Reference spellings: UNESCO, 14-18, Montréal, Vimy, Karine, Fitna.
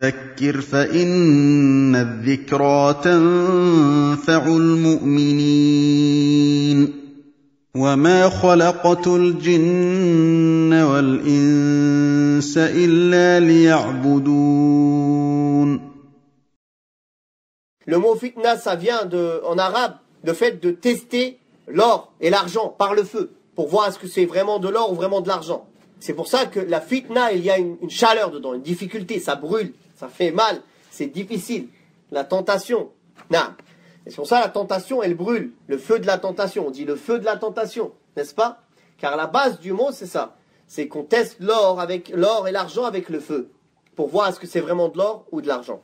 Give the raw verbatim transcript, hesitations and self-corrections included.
فذكر فإن الذكرى تنفع المؤمنين وما خلقت الجن والإنس إلا ليعبدون. Le mot fitna, ça vient de, en arabe, le fait de tester l'or et l'argent par le feu pour voir est-ce que c'est vraiment de l'or ou vraiment de l'argent. C'est pour ça que la fitna, il y a une, une chaleur dedans, une difficulté, ça brûle, ça fait mal, c'est difficile. La tentation, nah. C'est pour ça la tentation, elle brûle. Le feu de la tentation, on dit le feu de la tentation, n'est-ce pas? Car la base du mot, c'est ça. C'est qu'on teste l'or avec l'or et l'argent avec le feu pour voir est-ce que c'est vraiment de l'or ou de l'argent.